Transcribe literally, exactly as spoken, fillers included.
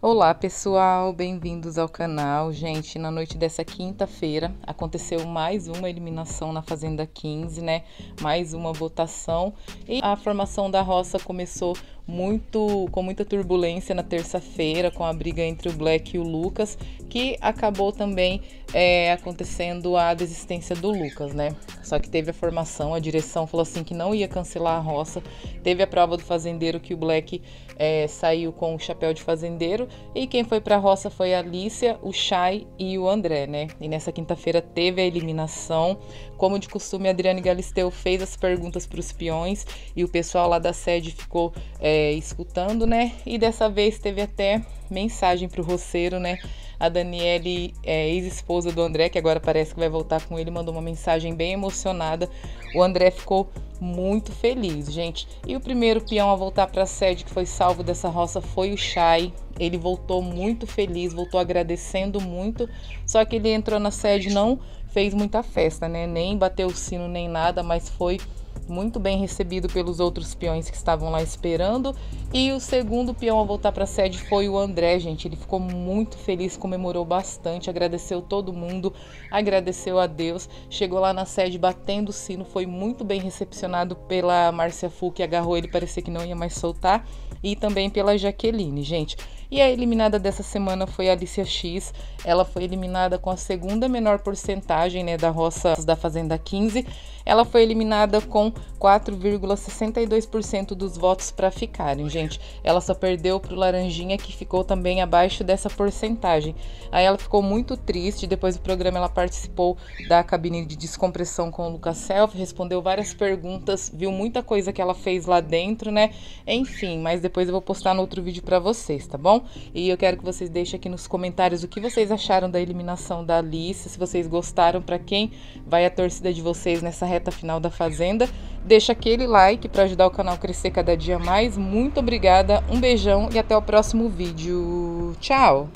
Olá pessoal, bem-vindos ao canal. Gente, na noite dessa quinta-feira aconteceu mais uma eliminação na Fazenda quinze, né? Mais uma votação e a formação da roça começou muito, com muita turbulência na terça-feira, com a briga entre o Black e o Lucas, que acabou também é, acontecendo a desistência do Lucas, né? Só que teve a formação, a direção falou assim que não ia cancelar a roça, teve a prova do fazendeiro que o Black é, saiu com o chapéu de fazendeiro, e quem foi para a roça foi a Alicia, o Chay e o André, né? E nessa quinta-feira teve a eliminação. Como de costume, a Adriane Galisteu fez as perguntas para os peões e o pessoal lá da sede ficou... É, escutando, né? E dessa vez teve até mensagem pro roceiro, né? A Daniele, é, ex-esposa do André, que agora parece que vai voltar com ele, mandou uma mensagem bem emocionada. O André ficou muito feliz, gente. E o primeiro peão a voltar para a sede, que foi salvo dessa roça, foi o Chay. Ele voltou muito feliz, voltou agradecendo muito. Só que ele entrou na sede, não fez muita festa, né? Nem bateu o sino, nem nada, mas foi muito bem recebido pelos outros peões que estavam lá esperando. E o segundo peão a voltar para a sede foi o André, gente. Ele ficou muito feliz, comemorou bastante, agradeceu todo mundo, agradeceu a Deus. Chegou lá na sede batendo o sino, foi muito bem recepcionado pela Márcia Fu, que agarrou ele, parecia que não ia mais soltar, e também pela Jaqueline, gente. E a eliminada dessa semana foi a Alicia X. Ela foi eliminada com a segunda menor porcentagem, né, da roça da Fazenda quinze. Ela foi eliminada com quatro vírgula sessenta e dois por cento dos votos para ficarem, gente. Ela só perdeu para o Laranjinha, que ficou também abaixo dessa porcentagem. Aí ela ficou muito triste. Depois do programa, ela participou da cabine de descompressão com o Lucas Self, respondeu várias perguntas, viu muita coisa que ela fez lá dentro, né? Enfim, mas depois eu vou postar no outro vídeo para vocês, tá bom? E eu quero que vocês deixem aqui nos comentários o que vocês acharam da eliminação da Alicia, se vocês gostaram, para quem vai a torcida de vocês nessa reta final da Fazenda. Deixa aquele like para ajudar o canal a crescer cada dia mais. Muito obrigada, um beijão e até o próximo vídeo. Tchau!